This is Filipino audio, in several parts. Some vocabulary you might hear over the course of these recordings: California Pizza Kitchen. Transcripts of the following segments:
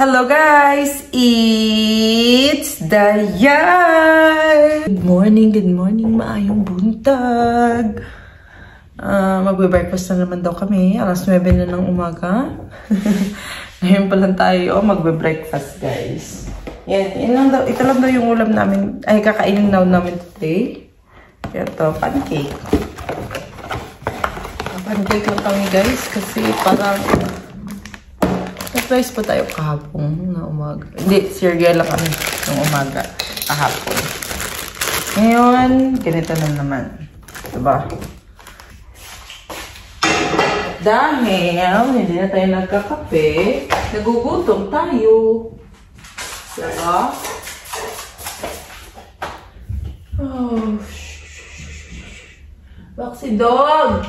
Hello guys! It's Dayan! Good morning, maayong buntag! Magbe-breakfast na naman daw kami. Alas 9 na ng umaga. Ngayon pa lang tayo magbe-breakfast guys. Yan, ito lang daw yung ulam namin. Ay, kakainin daw namin today. Ito, pancake. Pancake lang kami guys kasi parang surprise pa tayo kahapon na umaga. Hindi, cereal lang kami ng umaga kahapon. Ngayon, ganito na naman. Diba? Dahil hindi na tayo nagkakape, nagugutom tayo. Diba? Oh, Boxy dog!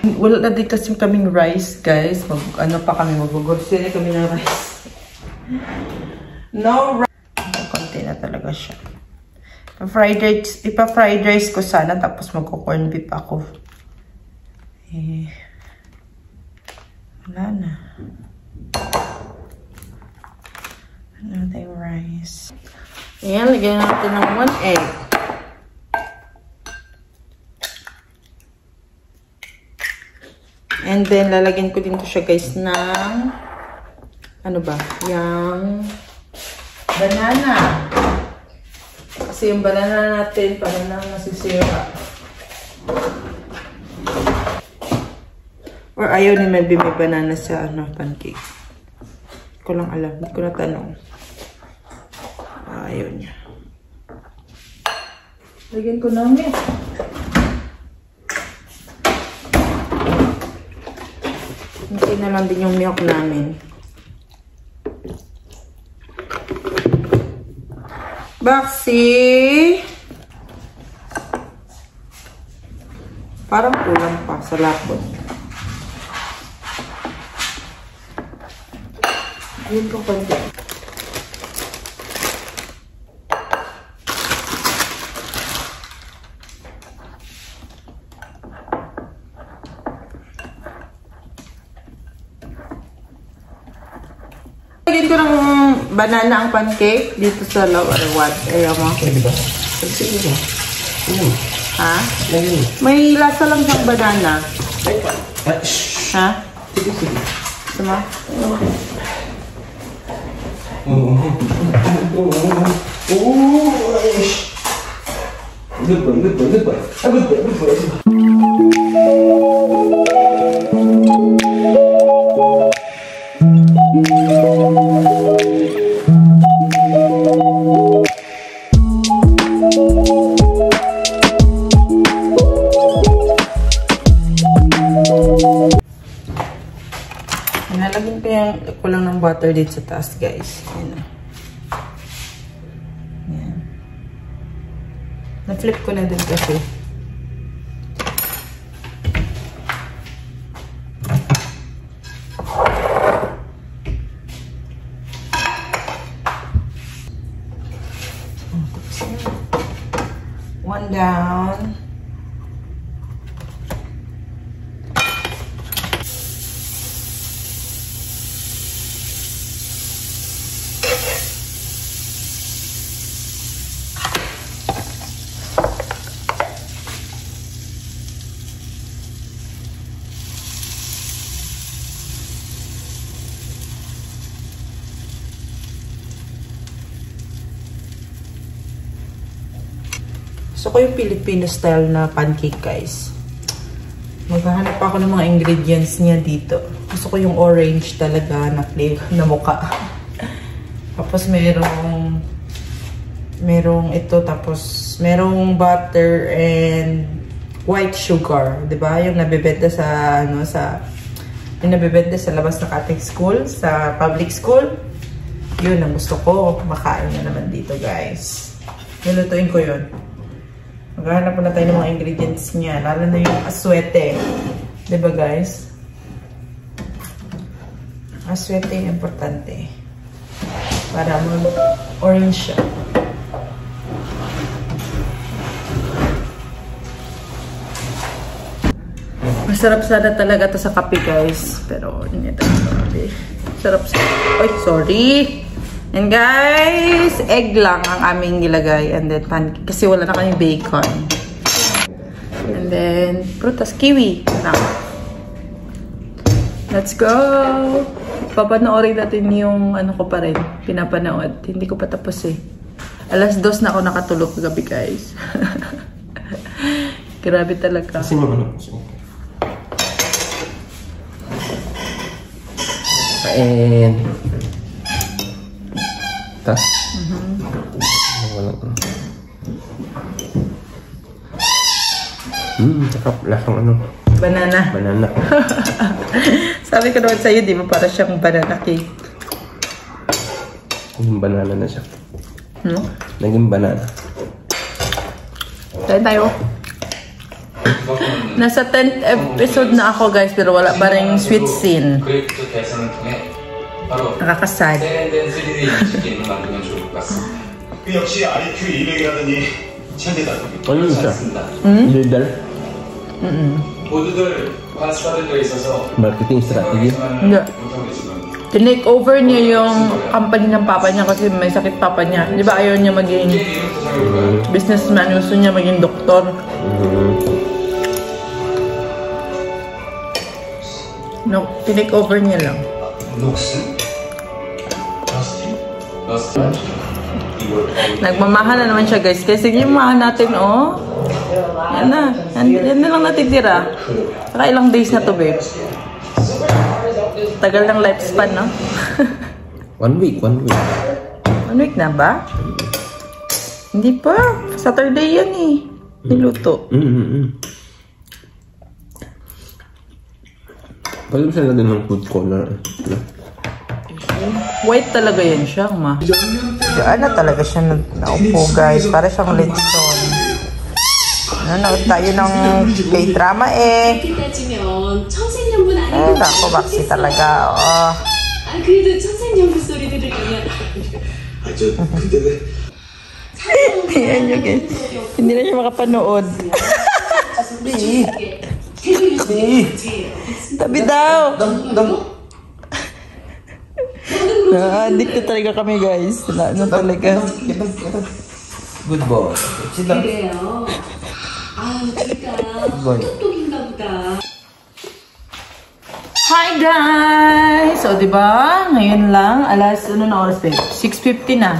Wala na din kasi kaming rice, guys. Mag-grocery kami ng rice. No rice. Konti na talaga siya. Ipa-fried rice ko sana, tapos magko-corn beef ako. Eh, wala na. Wala na tayong rice. Ayan, lagyan natin ng 1 egg. And then, lalagyan ko din to siya, guys, ng yung banana. Kasi yung banana natin, parang nang nasisira. Or ayaw ni Melby may banana sa pancake. Hindi ko lang alam. Hindi ko natanong. Ayaw niya. Lagyan ko namin. Hintayin na lang din yung milk namin. Boxy! Parang kulang pa sa lapot. Ayun ko konti. Lagyan ko ng banana ang pancake dito sa lawarawan. Ayaw mo? Pwede ba? Pwede ba? Ha? May lasa lang siyang banana. Ha? Sige, sige. Sama? Nalagyan ko yung kulang ng butter dito sa taas, guys. Ayan. Ayan. Na-flip ko na din kasi. One down. Gusto ko yung Filipino style na pancake, guys. Maghahanap ako ng mga ingredients niya dito. Gusto ko yung orange talaga na flavor na mukha. Tapos merong ito, tapos merong butter and white sugar, 'di ba? Yung nabebenta sa yung nabebenta sa labas ng ating school, sa public school. Yun ang gusto ko. Makain na naman dito, guys. Lulutuin ko 'yun. Maghahanap po na tayo ng mga ingredients niya. Lalo na yung aswete. Diba guys? Aswete yung importante. Para mag-orange siya. Masarap sana talaga ito sa kape, guys. Pero, inito. Sarap sa... Oy, sorry. And guys, egg lang ang aming nilagay. And then, pancake. Kasi wala na kaming bacon. And then, prutas, kiwi. Na. Let's go! Papanoorin natin yung ano ko pa rin. Pinapanood. Hindi ko pa tapos eh. 2:00 na ako nakatulog kagabi, guys. Grabe talaga. Kasi mabalo. Kain. Ta? Tsaka lasang ano? Banana. Banana. Sabi ko naman sa'yo, di ba? Para siyang banana cake. Naging banana na siya. Hmm? Naging banana. Kain tayo. Nasa 10th episode na ako, guys, pero wala pa rin sweet scene. Nakakasad. Ano yun siya? Lidl? Marketing strategy? Hindi. Tinake over niya yung company ng papa niya kasi may sakit papa niya. Di ba ayaw niya maging businessman? Gusto niya maging doktor. No, tinake over niya lang. Nagmamahal na naman siya, guys. Kaya sige, mahal natin, oh. Yan na. Yan na lang natitira. Saka ilang days na to, babe. Tagal ng lifespan, no? 1 week. 1 week na ba? Hindi pa. Saturday yan, eh. Niluto. Pwede mo siya lagyan ng food color. White talaga yan siya, ma. Diyan na talaga siya naupo, guys. Para siyang lechon. Nanonood tayo ng K-drama, eh. Eh, ako, baksi talaga. Oo. Ayan nyo, guys. Hindi na siya makapanood. Sabi. Tabi daw. Adik na talaga kami, guys. Ano talaga. Good boy. Sit down. Good boy. Hi, guys! So, diba? Ngayon lang, alas, ano na oras, babe? 6:50 na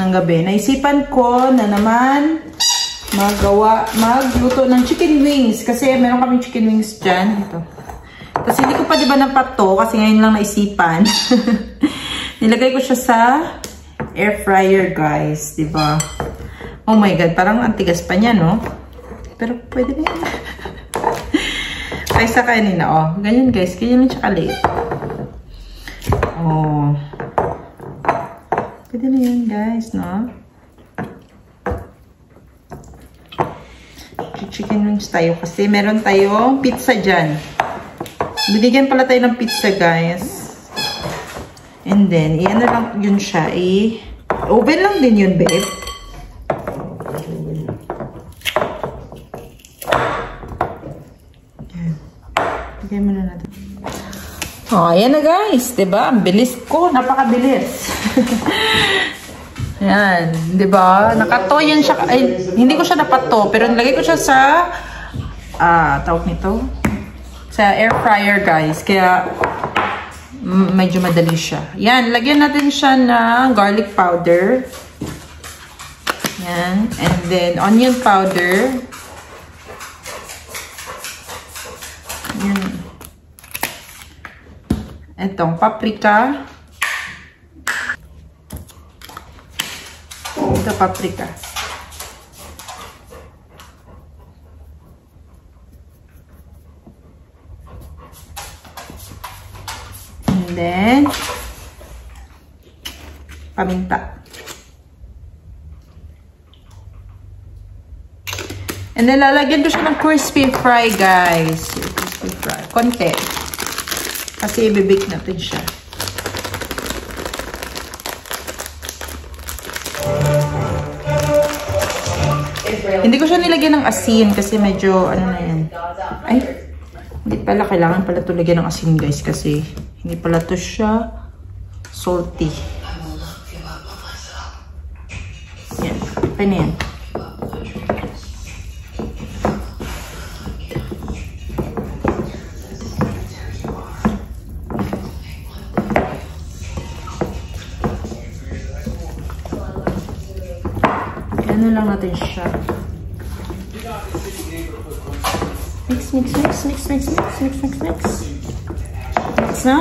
ng gabi. Naisipan ko na naman magluto ng chicken wings. Kasi meron kaming chicken wings dyan. Ito. Kasi hindi ko pa diba napato. Kasi ngayon lang naisipan. Nilagay ko siya sa air fryer, guys. Diba? Oh my God. Parang antigas pa niya, no? Pero pwede na yun. Kaysa kanina, oh. Ganyan, guys. Ganyan lang siya kaliit. Oh. Pwede na yun, guys, no? Chicken wings tayo kasi meron tayong pizza dyan. Binigyan pala tayo ng pizza, guys. And then, iyan na lang yun siya. Oven lang din yun, babe. Ayan. Bigyan mo na natin. Oh, ayan na, guys. Diba? Ang bilis ko. Napakabilis. Ayan, di ba? Nakato yan siya. Ay, hindi ko siya napato, pero nilagay ko siya sa, tawag nito? Sa air fryer, guys. Kaya, medyo madali siya. Ayan, lagyan natin siya ng garlic powder. Ayan, and then onion powder. Ayan. Etong paprika. Paprika. And then paminta. And then lalagyan ko siya ng crispy fry, guys. Crispy fry. Konti. Kasi i-bake natin siya. Hindi ko siya nilagyan ng asin kasi medyo ano na yan. Ay, Hindi pala, kailangan pala ito lagyan ng asin guys kasi hindi pala ito siya salty. Yan, okay na yan. Ano lang natin siya. Mix, mix, mix, mix, mix, mix, mix, mix, mix. Mix na.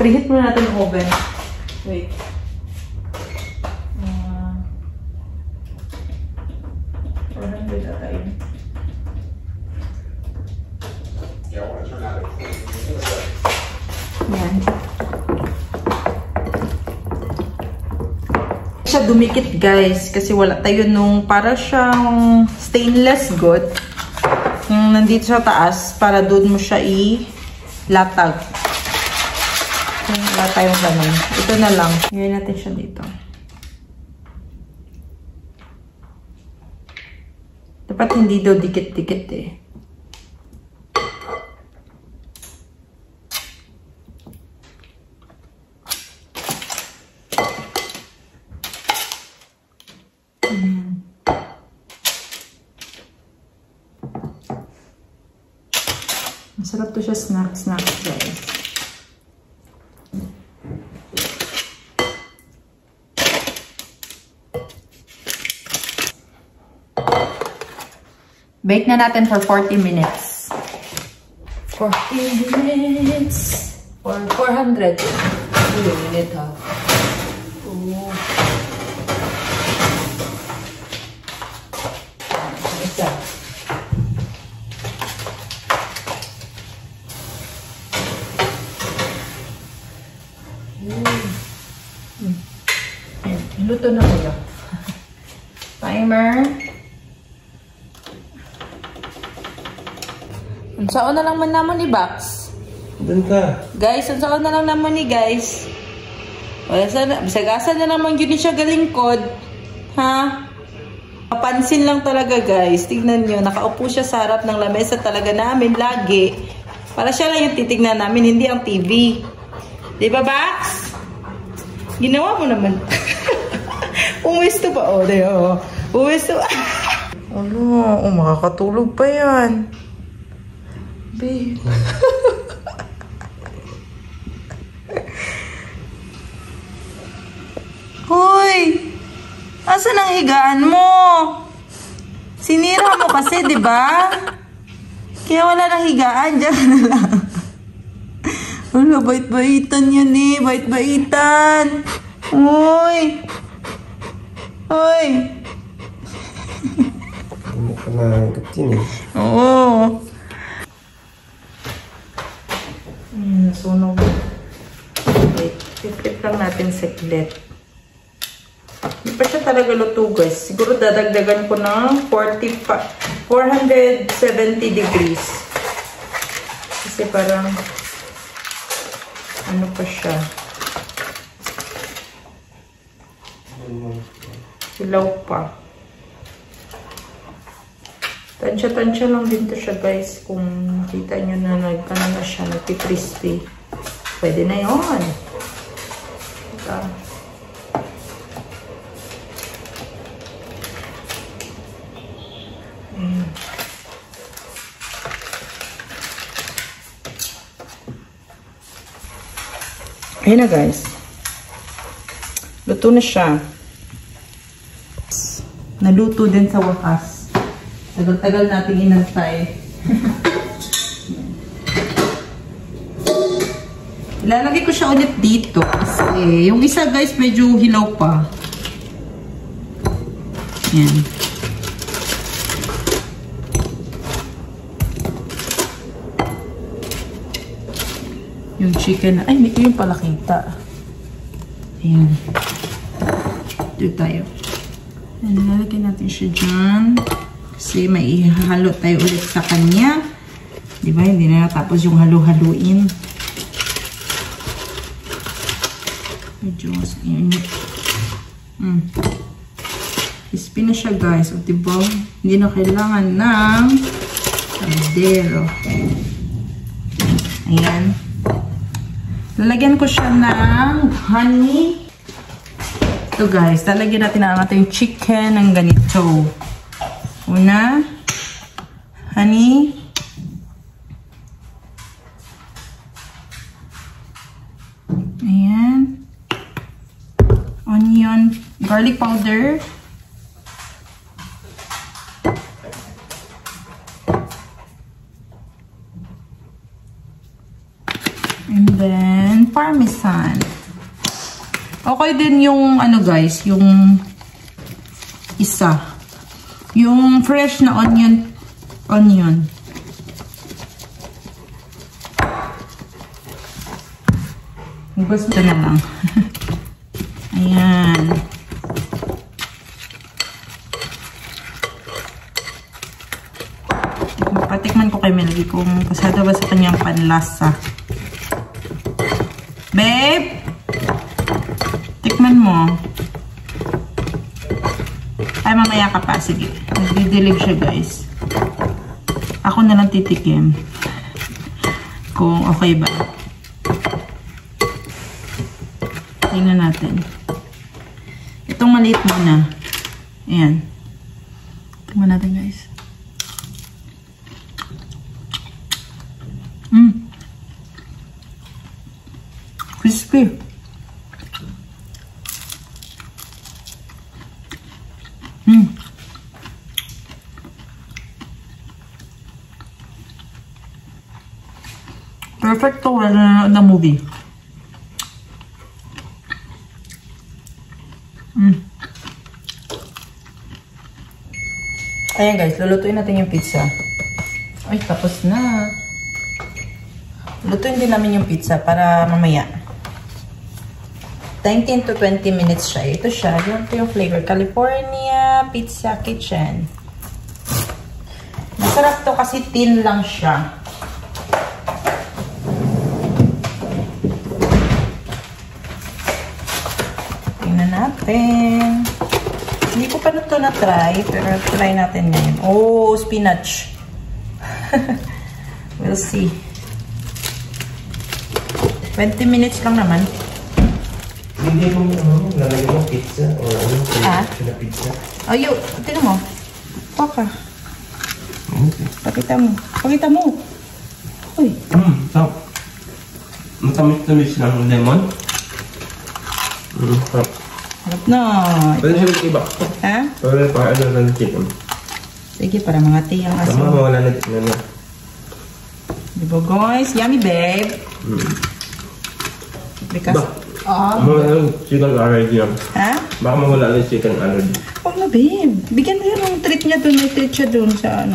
Preheat muna natin ang oven. Wait. Parang wait na tayo. Yan. Siya dumikit guys kasi wala tayo nung para siyang stainless good kung nandito sa taas para doon mo siya ilatag. Okay, wala tayong ganun, ito na lang ngayon natin siya dito. Dapat hindi daw dikit-dikit eh. Masarap to siya snack guys. Bake na natin for 40 minutes. 40 minutes or 400 minutes ha. Oh. Luto na kuya. Timer. Unsaon na lang man namon ni Box. Doon ka. Guys, unsaon na lang namon ni guys. Wala sana, bisagasan na naman yun siya galingkod. Ha? Papansin lang talaga guys. Tignan niyo, nakaupo siya sa harap ng lamesa talaga namin lagi. Para siya lang yung titignan namin, hindi ang TV. Di ba, Box? Ginawa mo naman. Umisto pa, o, dayo, o. Umisto. Ano, makakatulog pa yan. Babe. Hoy! Asan ang higaan mo? Sinira mo kasi, di ba? Kaya wala nang higaan, diyan na lang. Wala, bait-baitan yan eh, bait-baitan. Hoy! Hoy! Hindi ka nakagatin eh. Oo. Nasunog. Wait, tip-tip lang natin sa glit. Hindi pa siya talaga luto guys. Siguro dadagdagan ko ng 470 degrees. Kasi parang ano pa siya. Ilaw pa. Tansya-tansya lang din to siya guys. Kung makita nyo na nagkano na siya, nagpi-crispy. Pwede na yun. Ito. Ayan na guys. Luto na siya. Naluto din sa wakas. Tagal-tagal natin inantay. Ilalagay ko siya ulit dito kasi yung isa guys medyo hilaw pa. Yan. Yung chicken. Ay, hindi ko yung pala kita. Ayan. Dito tayo. Lalagyan natin siya dyan. Kasi may ihalo tayo ulit sa kanya. Diba? Hindi na natapos yung halo-haloin. Medyo. Yun. Crispy na siya, guys. O, diba? Hindi na kailangan ng kaldero. Ayan. Lalagyan ko siya ng honey. Ito, guys. Lalagyan natin ang ating chicken ng ganito. Una, honey. Ayan. Onion, garlic powder. And then, parmesan. Okay din yung, ano guys, yung isa. Yung fresh na onion. Ubus mo na lang. Ayan. Patikman ko kay Melody kung pasado ba sa kanyang panlasa. Babe! Tikman mo. Ay, mamaya ka pa. Sige. Nagdidilig siya, guys. Ako na lang titikim. Kung okay ba. Tingnan natin. Itong maliit muna. Ayan. Tingnan natin, guys. Crispy. Perfect to na movie. Ayan guys, lulutuin natin yung pizza. Ay, tapos na. Lutuin din namin yung pizza para mamaya. 19 to 20 minutes siya. Ito siya. Ito yung flavor. California Pizza Kitchen. Masarap to kasi thin lang siya. Tingnan natin. Hindi ko pa na ito na-try. Pero try natin ngayon. Oh, spinach. We'll see. 20 minutes lang naman. Hindi mo nalagyan mo pizza o ano sila pizza. Ayun, tinan mo. Paka. Pakita mo. Pakita mo. Uy. Sarap. Matamis-tamis ng lemon. Sarap. Sarap na. Pwede siya ng iba. Ha? Pwede pa ano ng chicken. Sige, para mga tiyang asin. Tama, mawala na tignan na. Diba guys? Yummy, babe. Because... mawala ng chicken allergy yan. Ha? Baka mawala ng chicken allergy. Oh na babe. Bigyan mo yung treat niya dun. May treat siya dun sa ano.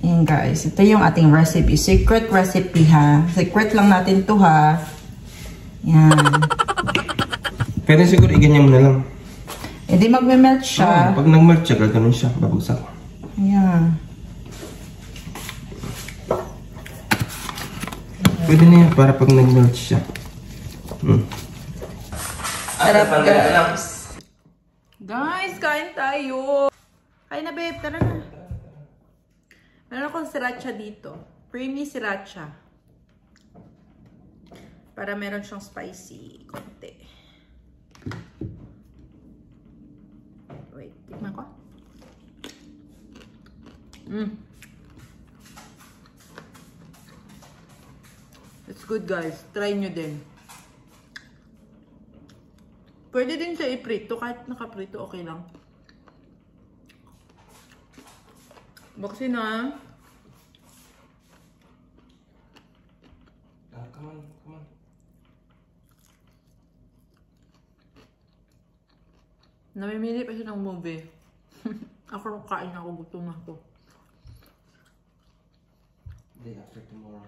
Ayan guys. Ito yung ating recipe. Secret recipe ha. Secret lang natin to ha. Ayan. Pwede siguro iganyan mo na lang. Eh di magme-melt siya. Pag nag-melt siya, ganun siya. Babagsak. Ayan. Pwede na yan para pag nag-melt siya. Sarap guys. Guys, kain tayo. Kain na babe, tara na. Meron akong sriracha dito. Creamy sriracha. Para meron siyang spicy konti. Wait, tikman ko. It's good guys. Try nyo din. Pwede din siya iprito. Kahit nakaprito, okay lang. Baksin na. Come on, come on. Namimili pa siya ng movie. Ako kain ako. Gutom ako. Day after tomorrow.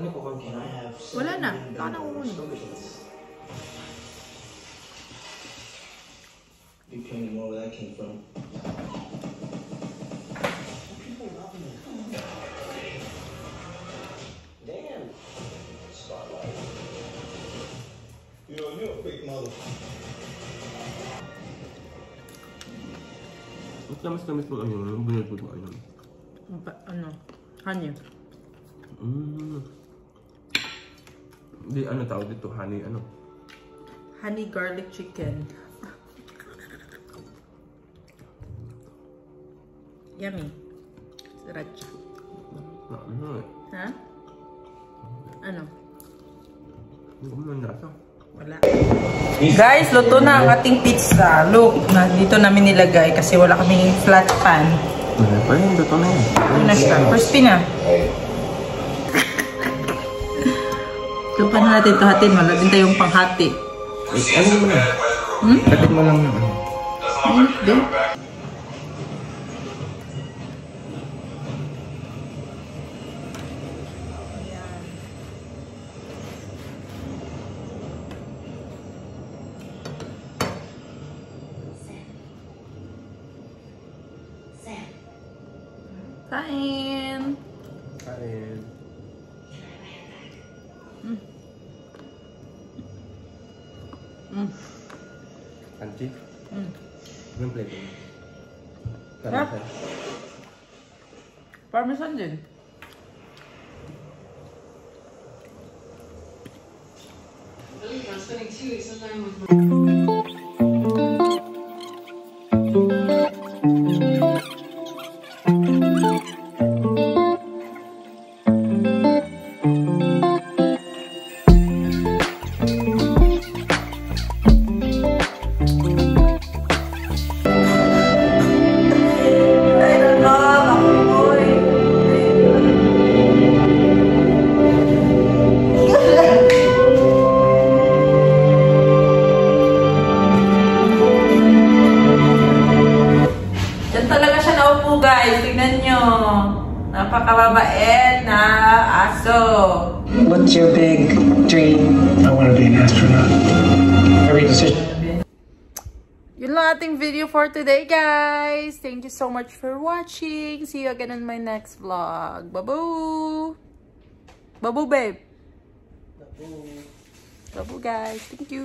Ano po kung kinain? Wala na. Baka nangungunin. You came more where that came from. People love me. Damn. Spotlight. Yo, you're a fake mother. Mas tamis-tamis po kayo. Ang bunod po kayo. Ano? Honey. Hindi ano tawag dito? Honey ano? Honey garlic chicken. Yummy. Sriracha. Ano eh? Ha? Ano? Wala. Guys, luto na ang ating pizza. Look, dito namin nilagay kasi wala kaming flat pan. Wala pa yun, luto na yun. Ano na siya? Crispy na. So, paano natin ito hatin? Malabin tayong panghati. Ano mo na? Hatin mo lang na. Hindi. Kain! Kain! Auntie? Anong plate mo? Sarap! Parmesan din. Guys, tignan nyo. Napakababait na aso. What's your big dream? I want to be an astronaut. Every decision. Yun lang ating video for today, guys. Thank you so much for watching. See you again on my next vlog. Babu! Babu, babe! Babu! Babu, guys. Thank you.